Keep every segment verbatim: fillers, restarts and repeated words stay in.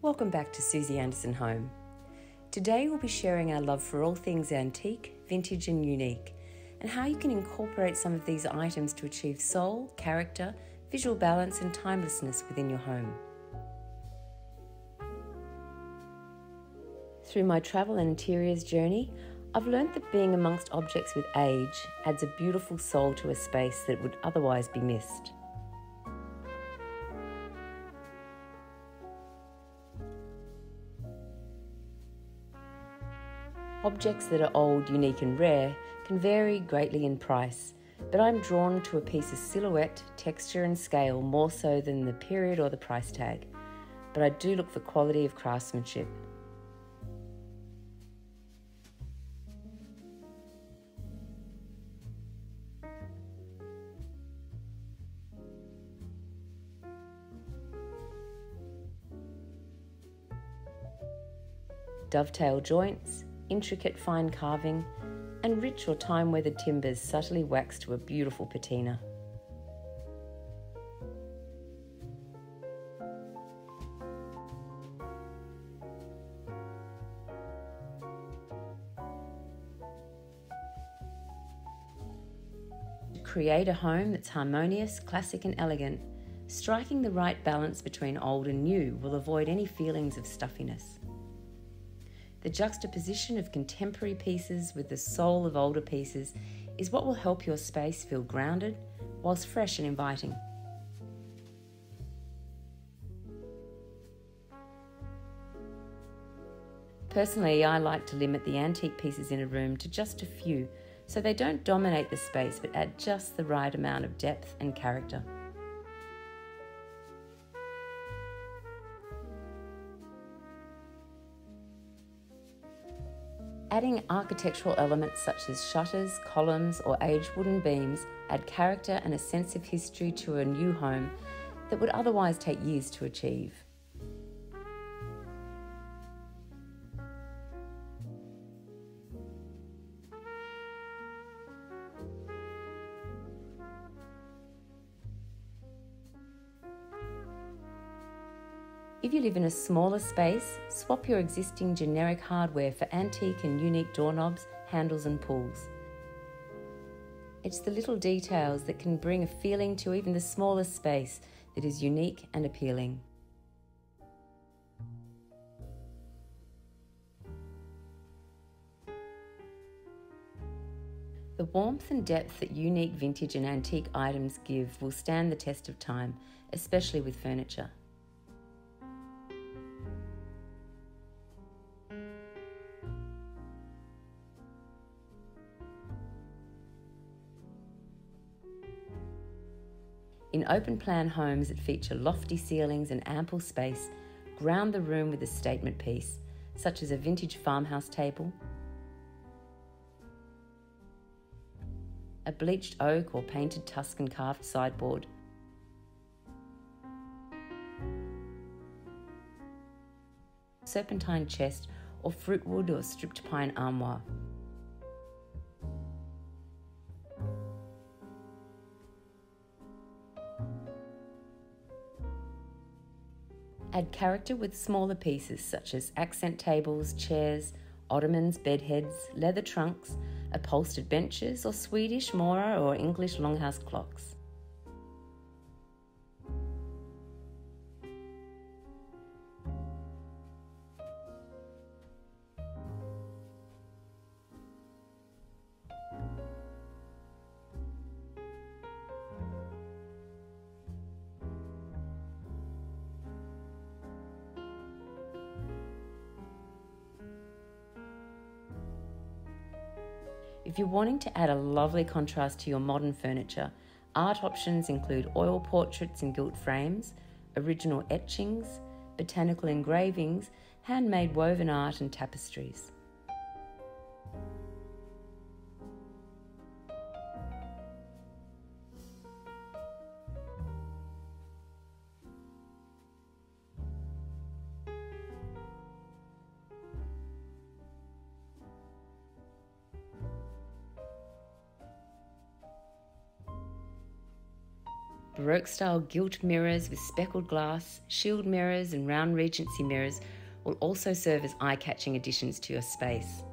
Welcome back to Suzie Anderson Home. Today we'll be sharing our love for all things antique, vintage and unique, and how you can incorporate some of these items to achieve soul, character, visual balance and timelessness within your home. Through my travel and interiors journey, I've learned that being amongst objects with age adds a beautiful soul to a space that would otherwise be missed. Objects that are old, unique and rare can vary greatly in price, but I'm drawn to a piece's silhouette, texture and scale more so than the period or the price tag. But I do look for quality of craftsmanship. Dovetail joints, intricate fine carving, and rich or time-weathered timbers subtly waxed to a beautiful patina. Create a home that's harmonious, classic and elegant. Striking the right balance between old and new will avoid any feelings of stuffiness. The juxtaposition of contemporary pieces with the soul of older pieces is what will help your space feel grounded, whilst fresh and inviting. Personally, I like to limit the antique pieces in a room to just a few, so they don't dominate the space but add just the right amount of depth and character. Adding architectural elements such as shutters, columns or aged wooden beams add character and a sense of history to a new home that would otherwise take years to achieve. If you live in a smaller space, swap your existing generic hardware for antique and unique doorknobs, handles and pulls. It's the little details that can bring a feeling to even the smallest space that is unique and appealing. The warmth and depth that unique vintage and antique items give will stand the test of time, especially with furniture. In open-plan homes that feature lofty ceilings and ample space, ground the room with a statement piece, such as a vintage farmhouse table, a bleached oak or painted Tuscan carved sideboard, serpentine chest or fruitwood or stripped pine armoire. Add character with smaller pieces such as accent tables, chairs, ottomans, bedheads, leather trunks, upholstered benches, or Swedish mora or English longhouse clocks. If you're wanting to add a lovely contrast to your modern furniture, art options include oil portraits in gilt frames, original etchings, botanical engravings, handmade woven art and tapestries. Baroque-style gilt mirrors with speckled glass, shield mirrors and round Regency mirrors will also serve as eye-catching additions to your space.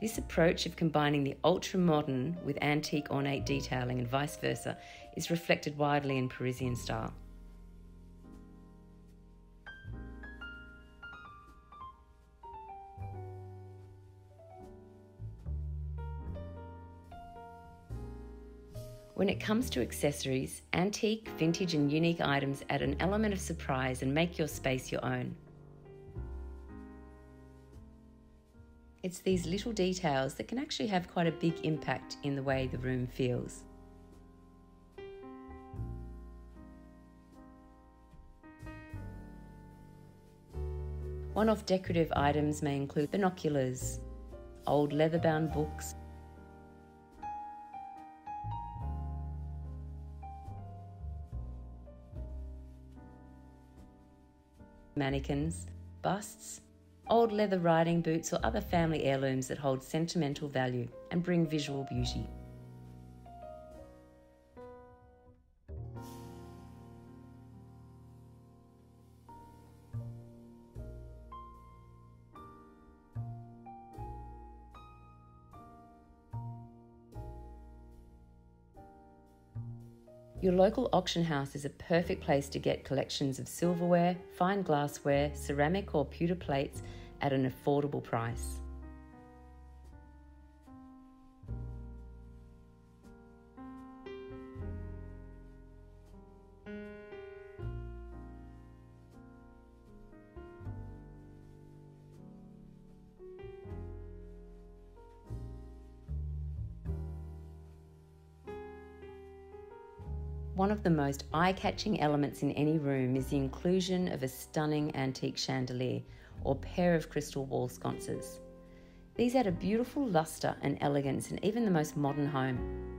This approach of combining the ultra-modern with antique ornate detailing and vice versa is reflected widely in Parisian style. When it comes to accessories, antique, vintage and unique items add an element of surprise and make your space your own. It's these little details that can actually have quite a big impact in the way the room feels. One-off decorative items may include binoculars, old leather-bound books, mannequins, busts, old leather riding boots or other family heirlooms that hold sentimental value and bring visual beauty. Your local auction house is a perfect place to get collections of silverware, fine glassware, ceramic or pewter plates at an affordable price. One of the most eye-catching elements in any room is the inclusion of a stunning antique chandelier or pair of crystal wall sconces. These add a beautiful luster and elegance in even the most modern home.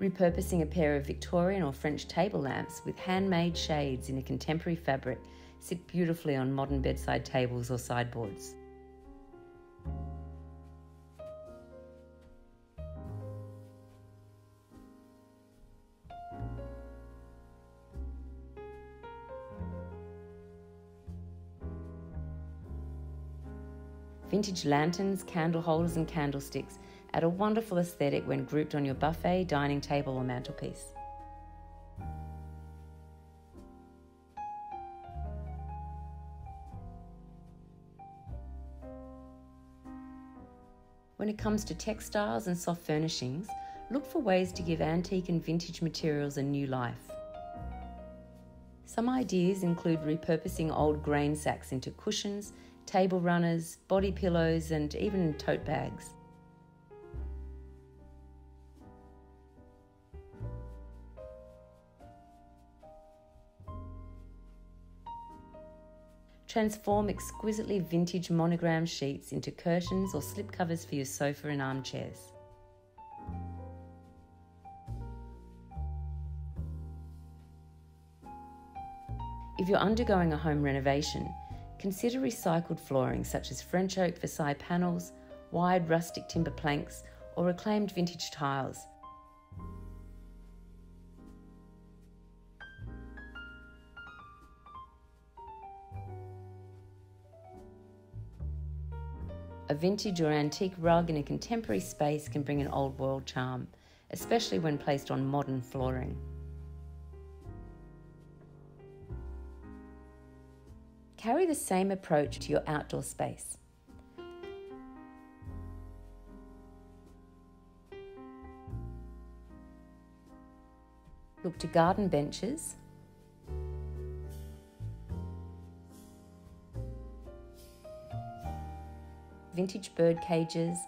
Repurposing a pair of Victorian or French table lamps with handmade shades in a contemporary fabric sit beautifully on modern bedside tables or sideboards. Vintage lanterns, candle holders and candlesticks add a wonderful aesthetic when grouped on your buffet, dining table or mantelpiece. When it comes to textiles and soft furnishings, look for ways to give antique and vintage materials a new life. Some ideas include repurposing old grain sacks into cushions, table runners, body pillows and even tote bags. Transform exquisitely vintage monogram sheets into curtains or slipcovers for your sofa and armchairs. If you're undergoing a home renovation, consider recycled flooring such as French oak Versailles panels, wide rustic timber planks, or reclaimed vintage tiles. A vintage or antique rug in a contemporary space can bring an old world charm, especially when placed on modern flooring. Carry the same approach to your outdoor space. Look to garden benches, vintage bird cages,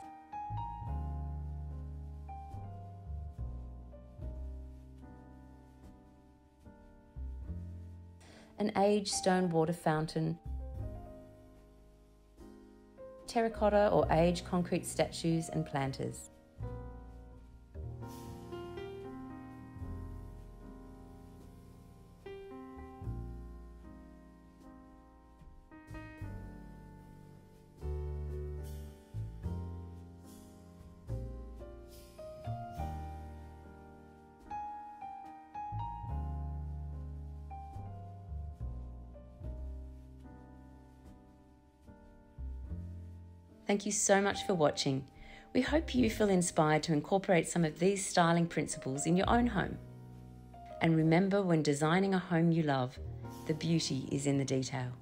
an aged stone water fountain, terracotta or aged concrete statues and planters. Thank you so much for watching. We hope you feel inspired to incorporate some of these styling principles in your own home. And remember, when designing a home you love, the beauty is in the detail.